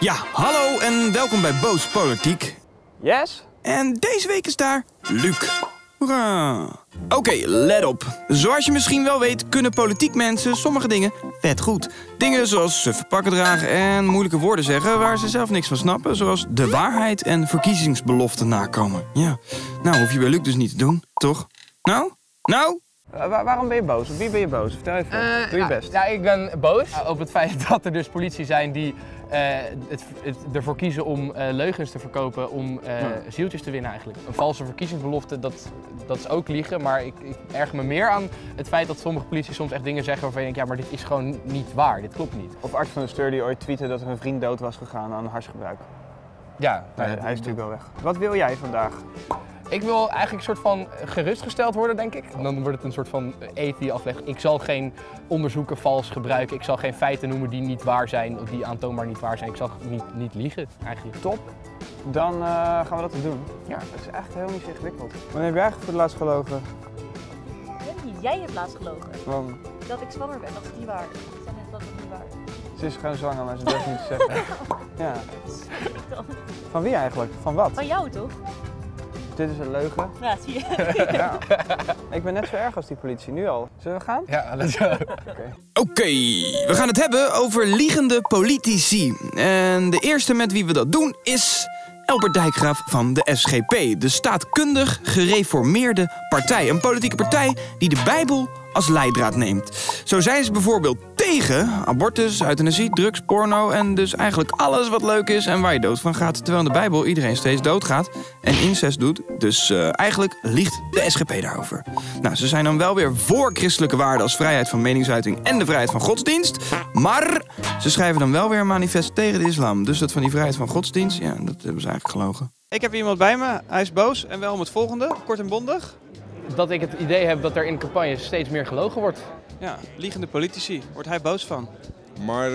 Ja, hallo en welkom bij Boos Politiek. Yes? En deze week is daar Luc. Hoera. Oké, let op. Zoals je misschien wel weet kunnen politiek mensen sommige dingen vet goed. Dingen zoals suffe pakken dragen en moeilijke woorden zeggen waar ze zelf niks van snappen. Zoals de waarheid en verkiezingsbeloften nakomen. Ja, nou hoef je bij Luc dus niet te doen, toch? Nou? Waarom ben je boos? Op wie ben je boos? Vertel even. Doe je best. Nou, ik ben boos over het feit dat er dus politie zijn die ervoor kiezen om leugens te verkopen om zieltjes te winnen eigenlijk. Een valse verkiezingsbelofte, dat is ook liegen, maar ik erg me meer aan het feit dat sommige politie soms echt dingen zeggen waarvan je denkt, ja, maar dit is gewoon niet waar, dit klopt niet. Of Ard van der Steur die ooit tweette dat er een vriend dood was gegaan aan harsgebruik. Ja. Nee, hij is natuurlijk wel weg. Wat wil jij vandaag? Ik wil eigenlijk een soort van gerustgesteld worden, denk ik. En dan wordt het een soort van eet die aflegt. Ik zal geen onderzoeken vals gebruiken. Ik zal geen feiten noemen die niet waar zijn of die aantoonbaar niet waar zijn. Ik zal niet liegen, eigenlijk. Top. Dan gaan we dat doen. Ja, dat is echt heel niet zo ingewikkeld. Wanneer heb jij eigenlijk voor het laatst gelogen? Jij hebt laatst gelogen. Waarom? Dat ik zwanger ben, dat is niet waar. Ik zei net dat het niet waar. Ze is gewoon zwanger, maar ze durft niet te zeggen. Ja. Van wie eigenlijk? Van wat? Van jou, toch? Dit is een leugen. Ja, zie je. Ja. Ik ben net zo erg als die politie nu al. Zullen we gaan? Ja, let's go. Oké, we gaan het hebben over liegende politici. En de eerste met wie we dat doen is Albert Dijkgraaf van de SGP. De staatkundig gereformeerde partij. Een politieke partij die de Bijbel als leidraad neemt. Zo zijn ze bijvoorbeeld tegen abortus, euthanasie, drugs, porno en dus eigenlijk alles wat leuk is en waar je dood van gaat. Terwijl in de Bijbel iedereen steeds doodgaat en incest doet. Dus eigenlijk liegt de SGP daarover. Nou, ze zijn dan wel weer voor christelijke waarden als vrijheid van meningsuiting en de vrijheid van godsdienst. Maar ze schrijven dan wel weer een manifest tegen de islam. Dus dat van die vrijheid van godsdienst, ja, dat hebben ze eigenlijk gelogen. Ik heb iemand bij me, hij is boos en wel om het volgende, kort en bondig. Dat ik het idee heb dat er in campagnes steeds meer gelogen wordt. Ja, liegende politici. Wordt hij boos van? Maar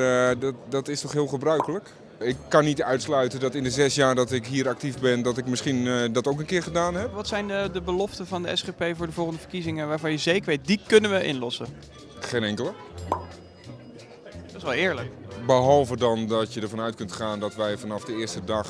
dat is toch heel gebruikelijk? Ik kan niet uitsluiten dat in de 6 jaar dat ik hier actief ben, dat ik misschien dat ook een keer gedaan heb. Wat zijn de beloften van de SGP voor de volgende verkiezingen waarvan je zeker weet, die kunnen we inlossen? Geen enkele. Dat is wel eerlijk. Behalve dan dat je ervan uit kunt gaan dat wij vanaf de eerste dag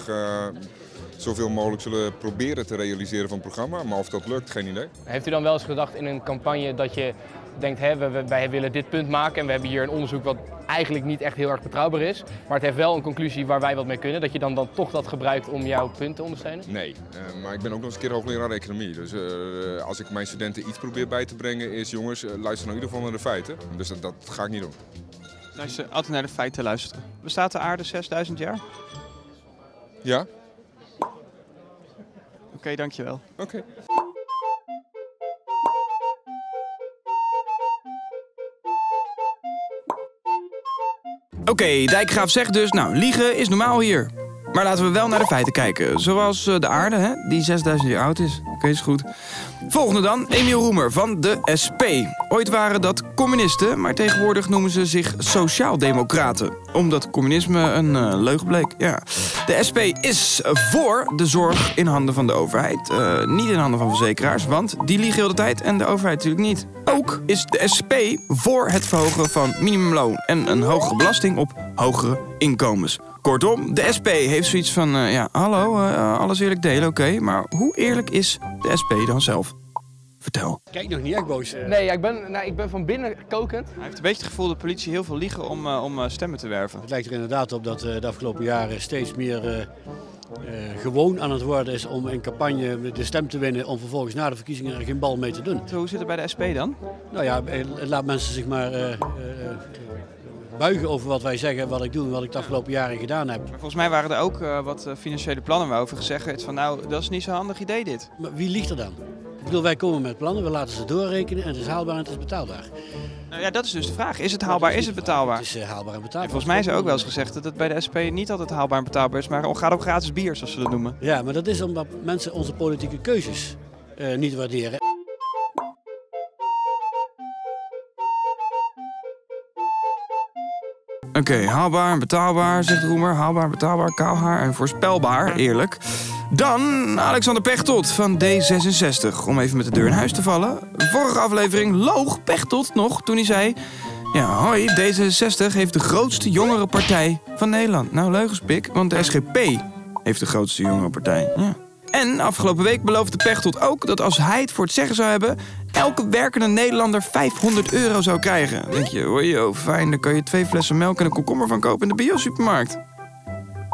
zoveel mogelijk zullen proberen te realiseren van het programma. Maar of dat lukt, geen idee. Heeft u dan wel eens gedacht in een campagne dat je denkt, hé, wij willen dit punt maken en we hebben hier een onderzoek wat eigenlijk niet echt heel erg betrouwbaar is. Maar het heeft wel een conclusie waar wij wat mee kunnen. Dat je dan toch dat gebruikt om jouw punt te ondersteunen? Nee, maar ik ben ook nog eens een keer hoogleraar economie. Dus als ik mijn studenten iets probeer bij te brengen is, jongens, luister nou in ieder geval naar de feiten. Dus dat ga ik niet doen. Luister, altijd naar de feiten luisteren. Bestaat de aarde 6000 jaar? Ja. Oké, dankjewel. Oké. Oké, Dijkgraaf zegt dus, nou, liegen is normaal hier. Maar laten we wel naar de feiten kijken. Zoals de aarde, hè, die 6000 jaar oud is. Oké, is goed. Volgende dan, Emile Roemer van de SP. Ooit waren dat communisten, maar tegenwoordig noemen ze zich sociaaldemocraten. Omdat communisme een leugen bleek, ja. De SP is voor de zorg in handen van de overheid. Niet in handen van verzekeraars, want die liegen heel de tijd en de overheid natuurlijk niet. Ook is de SP voor het verhogen van minimumloon en een hogere belasting op hogere inkomens. Kortom, de SP heeft zoiets van, ja, hallo, alles eerlijk delen, oké. Maar hoe eerlijk is de SP dan zelf? Vertel. Kijk nog niet echt boos. Nee, ja, ik ben van binnen kokend. Hij heeft een beetje het gevoel dat de politie heel veel liegen om stemmen te werven. Het lijkt er inderdaad op dat de afgelopen jaren steeds meer gewoon aan het worden is om in campagne de stem te winnen om vervolgens na de verkiezingen er geen bal mee te doen. Hoe zit het bij de SP dan? Nou ja, laat mensen zich maar buigen over wat wij zeggen, wat ik doe en wat ik de afgelopen jaren gedaan heb. Maar volgens mij waren er ook wat financiële plannen waarover gezegd werd van nou, dat is niet zo'n handig idee dit. Maar wie liegt er dan? Ik bedoel, wij komen met plannen, we laten ze doorrekenen en het is haalbaar en het is betaalbaar. Nou ja, dat is dus de vraag. Is het haalbaar, is het betaalbaar? Het is haalbaar en betaalbaar. En volgens mij is er ook wel eens gezegd dat het bij de SP niet altijd haalbaar en betaalbaar is, maar gaat op gratis bier, zoals ze dat noemen. Ja, maar dat is omdat mensen onze politieke keuzes niet waarderen. Oké, haalbaar en betaalbaar, zegt Roemer. Haalbaar, betaalbaar, kaalhaar en voorspelbaar, eerlijk. Dan Alexander Pechtold van D66. Om even met de deur in huis te vallen. Vorige aflevering loog Pechtold nog toen hij zei, Ja, hoi, D66 heeft de grootste jongerenpartij van Nederland. Nou, leugenspik, want de SGP heeft de grootste jongerenpartij. Ja. En afgelopen week beloofde Pechtold ook dat als hij het voor het zeggen zou hebben, elke werkende Nederlander €500 zou krijgen. Dan denk je, ojo, fijn, daar kan je 2 flessen melk en een komkommer van kopen in de bio-supermarkt.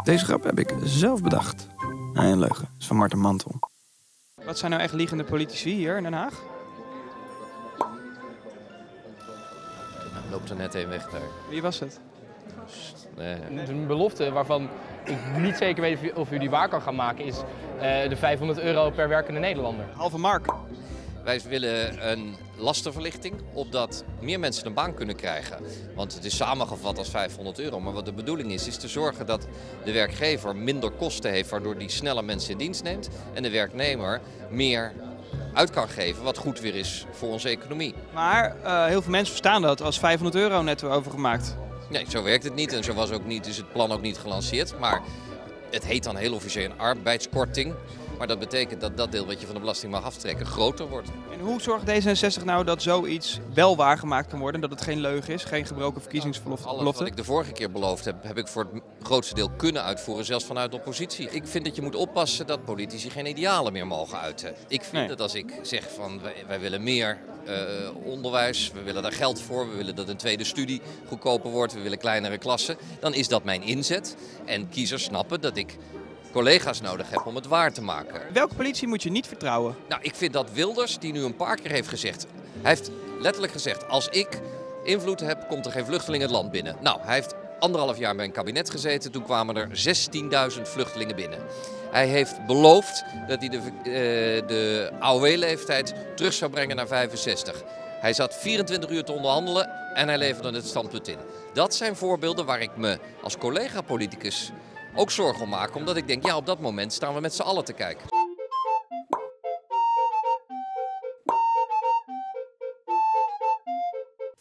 Deze grap heb ik zelf bedacht. Nee, een leugen. Dat is van Marten Mantel. Wat zijn nou echt liegende politici hier in Den Haag? Loopt er net een weg daar. Wie was het? Nee, ja. Een belofte waarvan ik niet zeker weet of u die waar kan gaan maken is de €500 per werkende Nederlander. Halve mark. Wij willen een lastenverlichting opdat meer mensen een baan kunnen krijgen. Want het is samengevat als €500. Maar wat de bedoeling is te zorgen dat de werkgever minder kosten heeft waardoor hij sneller mensen in dienst neemt. En de werknemer meer uit kan geven wat goed weer is voor onze economie. Maar heel veel mensen verstaan dat als €500 netto overgemaakt. Nee, zo werkt het niet en zo was ook niet, is het plan ook niet gelanceerd. Maar het heet dan heel officieel een arbeidskorting. Maar dat betekent dat dat deel wat je van de belasting mag aftrekken groter wordt. En hoe zorgt D66 nou dat zoiets wel waargemaakt kan worden? Dat het geen leugen is, geen gebroken verkiezingsbelofte? Alles wat ik de vorige keer beloofd heb, heb ik voor het grootste deel kunnen uitvoeren, zelfs vanuit de oppositie. Ik vind dat je moet oppassen dat politici geen idealen meer mogen uiten. Ik vind dat als ik zeg van wij willen meer onderwijs, we willen daar geld voor, we willen dat een tweede studie goedkoper wordt, we willen kleinere klassen, dan is dat mijn inzet. En kiezers snappen dat ik collega's nodig heb om het waar te maken. Welke politie moet je niet vertrouwen? Nou, ik vind dat Wilders, die nu een paar keer heeft gezegd, hij heeft letterlijk gezegd, als ik invloed heb, komt er geen vluchteling het land binnen. Nou, hij heeft 1,5 jaar bij een kabinet gezeten, toen kwamen er 16.000 vluchtelingen binnen. Hij heeft beloofd dat hij de AOW-leeftijd terug zou brengen naar 65. Hij zat 24 uur te onderhandelen en hij leverde het standpunt in. Dat zijn voorbeelden waar ik me als collega-politicus ook zorgen om maken, omdat ik denk, ja, op dat moment staan we met z'n allen te kijken.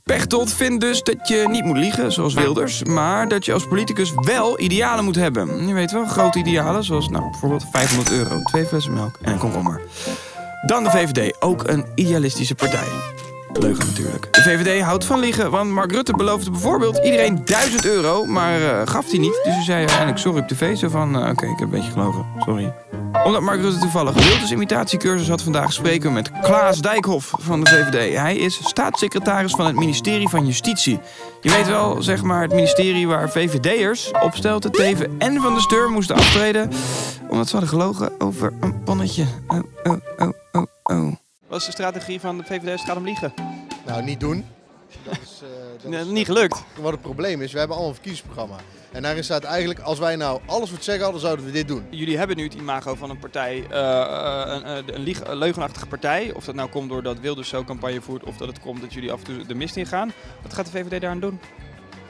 Pechtold vindt dus dat je niet moet liegen, zoals Wilders, maar dat je als politicus wel idealen moet hebben. Je weet wel, grote idealen, zoals nou, bijvoorbeeld €500, 2 flessen melk en een komkommer. Dan de VVD, ook een idealistische partij. Leugen natuurlijk. De VVD houdt van liegen, want Mark Rutte beloofde bijvoorbeeld iedereen €1000, maar gaf hij niet. Dus hij zei uiteindelijk sorry op tv, zo van oké, ik heb een beetje gelogen, sorry. Omdat Mark Rutte toevallig Wilders imitatiecursus had vandaag, spreken we met Klaas Dijkhoff van de VVD. Hij is staatssecretaris van het ministerie van Justitie. Je weet wel, zeg maar, het ministerie waar VVD'ers, Opstelten, Teven en Van der Steur moesten aftreden, omdat ze hadden gelogen over een pannetje. Oh. Wat is de strategie van de VVD als het gaat om liegen? Nou, niet doen. Dat is niet gelukt. Wat het probleem is, we hebben allemaal een verkiezingsprogramma. En daarin staat eigenlijk, als wij nou alles voor het zeggen hadden, zouden we dit doen. Jullie hebben nu het imago van een partij, een leugenachtige partij. Of dat nou komt doordat Wilders zo campagne voert, of dat het komt dat jullie af en toe de mist in gaan. Wat gaat de VVD daaraan doen?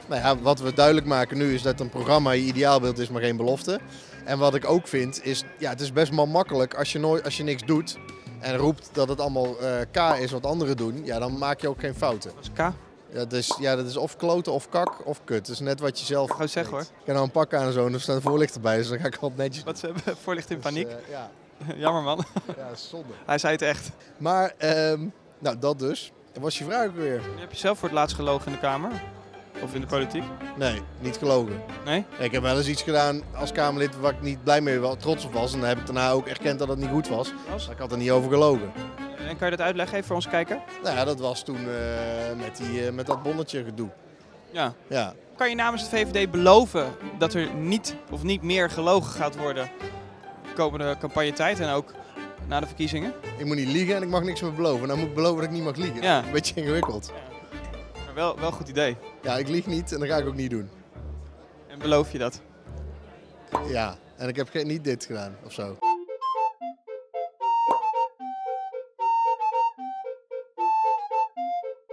Nou ja, wat we duidelijk maken nu is dat een programma je ideaalbeeld is, maar geen belofte. En wat ik ook vind is, ja, het is best wel makkelijk als je niks doet en roept dat het allemaal K is wat anderen doen, ja, dan maak je ook geen fouten. Wat is K? Dat is of kloten of kak of kut. Dat is net wat je zelf... Goed zeg hoor. Ik heb nou een pak aan en zo en er staat een voorlichter bij, dus dan ga ik altijd netjes... Wat, ze hebben voorlichter in paniek? Ja. Jammer man. Ja, zonde. Hij zei het echt. Maar, nou dat dus. Dat was je vraag ook weer. Heb je zelf voor het laatst gelogen in de Kamer? Of in de politiek? Nee, niet gelogen. Nee? Ik heb wel eens iets gedaan als Kamerlid waar ik niet blij mee was, trots op was. En dan heb ik daarna ook erkend dat het niet goed was. Ik had er niet over gelogen. En kan je dat uitleggen even voor ons kijken? Nou ja, dat was toen met dat bonnetje gedoe. Ja. Kan je namens de VVD beloven dat er niet of niet meer gelogen gaat worden de komende campagnetijd en ook na de verkiezingen? Ik moet niet liegen en ik mag niks meer beloven. Dan moet ik beloven dat ik niet mag liegen. Ja. Een beetje ingewikkeld. Ja. Wel een goed idee. Ja, ik lieg niet en dat ga ik ook niet doen. En beloof je dat? Ja, en ik heb niet dit gedaan of zo.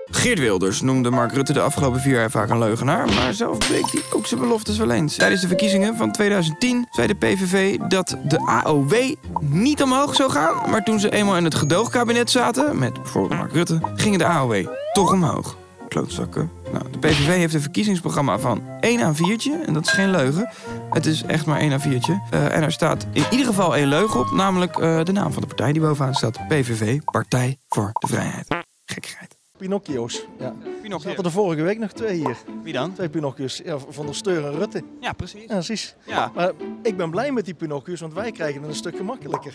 Geert Wilders noemde Mark Rutte de afgelopen 4 jaar vaak een leugenaar, maar zelf bleek hij ook zijn beloftes wel eens. Tijdens de verkiezingen van 2010 zei de PVV dat de AOW niet omhoog zou gaan, maar toen ze eenmaal in het gedoogkabinet zaten, met bijvoorbeeld Mark Rutte, gingen de AOW toch omhoog. Klootzakken. Nou, de PVV heeft een verkiezingsprogramma van 1 A4'tje. En dat is geen leugen. Het is echt maar 1 A4'tje. En er staat in ieder geval 1 leugen op. Namelijk de naam van de partij die bovenaan staat. PVV, Partij voor de Vrijheid. Gekkigheid. Pinocchio's. Ja. Pinocchio. We hadden de vorige week nog twee hier. Wie dan? Twee Pinocchio's. Ja, Van der Steur en Rutte. Ja, precies. Ja, precies. Ja. Maar ik ben blij met die Pinocchio's, want wij krijgen het een stuk gemakkelijker.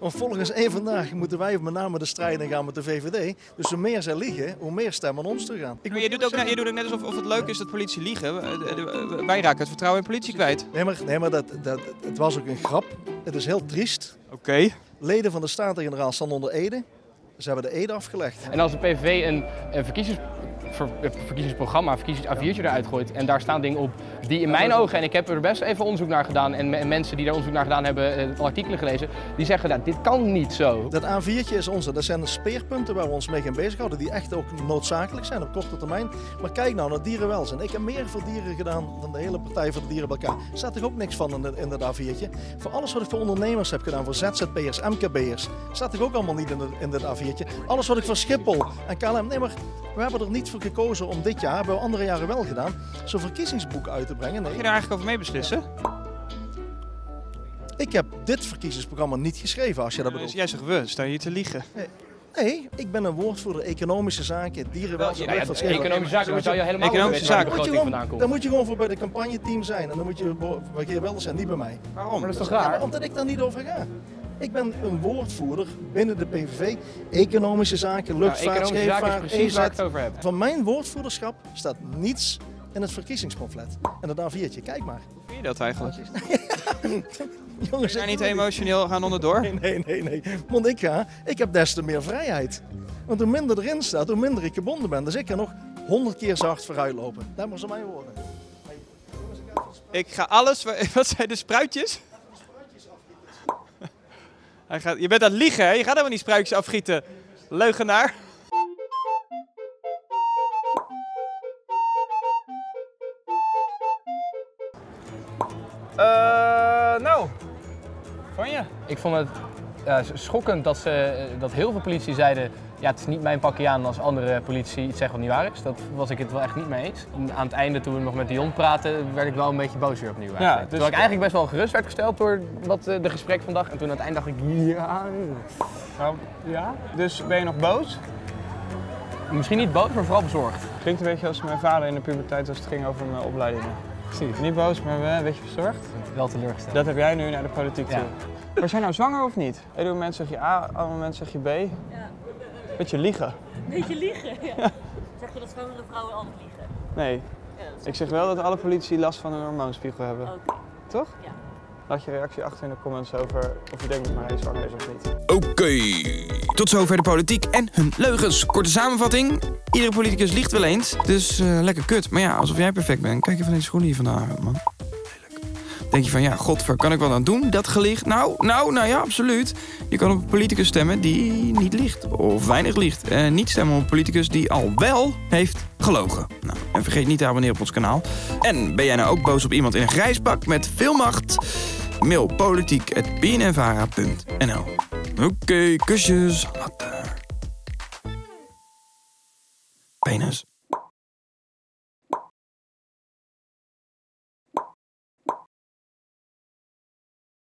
Want volgens één vandaag moeten wij met name de strijd in gaan met de VVD. Dus hoe meer zij liegen, hoe meer stemmen aan ons te gaan. Maar je doet ook net alsof het leuk is dat politie liegen. Wij raken het vertrouwen in politie kwijt. Nee, maar het was ook een grap. Het is heel triest. Oké. Leden van de Staten-Generaal staan onder ede. Ze hebben de ede afgelegd. En als de PVV een verkiezingsprogramma, verkiezingsaviertje eruit gooit en daar staan dingen op die in mijn ogen, en ik heb er best even onderzoek naar gedaan en mensen die daar onderzoek naar gedaan hebben, artikelen gelezen, die zeggen dat dit kan niet zo. Dat A4'tje is onze, dat zijn speerpunten waar we ons mee gaan bezighouden die echt ook noodzakelijk zijn op korte termijn. Maar kijk nou naar dierenwelzijn. Ik heb meer voor dieren gedaan dan de hele Partij voor de Dieren bij elkaar. Er staat er ook niks van in dat A4'tje. Voor alles wat ik voor ondernemers heb gedaan, voor ZZP'ers, MKB'ers, staat er ook allemaal niet in dat A4'tje. Alles wat ik voor Schiphol en KLM, nee maar we hebben er niet voor gekozen om dit jaar, hebben we andere jaren wel gedaan, zo'n verkiezingsboek uit te brengen. Nee. Kun je daar eigenlijk over mee beslissen? Ik heb dit verkiezingsprogramma niet geschreven, als je dat bedoelt. Jij zegt we, sta je hier te liegen. Nee, ik ben een woordvoerder economische zaken, dierenwelzijn. Ja, economische zaken, daar zou je helemaal economische zaken vandaan komen. Dan moet je gewoon voor bij de campagneteam zijn en dan moet je bij Geert Wilders zijn, niet bij mij. Waarom? Maar dat is toch raar? Ja, omdat ik daar niet over ga. Ik ben een woordvoerder binnen de PVV, economische zaken, luchtvaart, scheepvaart, EZ. Van mijn woordvoerderschap staat niets in het verkiezingsconflet. En dat A4'tje, kijk maar. Hoe vind je dat eigenlijk? Jongens, ik ga niet emotioneel gaan onderdoor. Nee. Want ik heb des te meer vrijheid. Want hoe minder erin staat, hoe minder ik gebonden ben. Dus ik kan nog 100 keer zo hard vooruit lopen. Daar mogen ze mij horen. Ik ga alles... Wat zijn de spruitjes? Je bent aan het liegen, hè? Je gaat helemaal niet spruitjes afgieten. Leugenaar. Nou, vond je? Ik vond het schokkend dat heel veel politici zeiden... Ja, het is niet mijn pakje aan als andere politici iets zeggen wat niet waar is. Dat was ik het wel echt niet mee eens. Aan het einde, toen we nog met Dion praten, werd ik wel een beetje boos weer opnieuw eigenlijk. Ja, dus terwijl ik eigenlijk best wel gerust werd gesteld door de gesprek vandaag. En toen aan het einde dacht ik, ja... Nou, ja? Dus ben je nog boos? Misschien niet boos, maar vooral bezorgd. Klinkt een beetje als mijn vader in de puberteit als het ging over mijn opleidingen. Precies. Niet boos, maar een beetje bezorgd. Wel teleurgesteld. Dat heb jij nu naar de politiek toe. Maar zijn nou zwanger of niet? Eén moment zeg je A, ander moment zeg je B. Ja. Beetje liegen. Beetje liegen, ja. Zeg je dat zwangere vrouwen altijd liegen? Nee. Ja, ik zeg wel dat alle politici last van een hormoonspiegel hebben. Okay. Toch? Ja. Laat je reactie achter in de comments over of je denkt dat Marije zwanger is of niet. Oké. Tot zover de politiek en hun leugens. Korte samenvatting. Iedere politicus liegt wel eens, dus lekker kut. Maar ja, alsof jij perfect bent. Kijk even naar die schoenen hier vandaag, man. Denk je van, ja, godver, kan ik wat aan doen? Dat gelicht? Nou ja, absoluut. Je kan op een politicus stemmen die niet liegt. Of weinig liegt. En niet stemmen op een politicus die al wel heeft gelogen. Nou, en vergeet niet te abonneren op ons kanaal. En ben jij nou ook boos op iemand in een grijs pak met veel macht? Mail politiek@bnnvara.nl. Oké, kusjes. Later. Penis.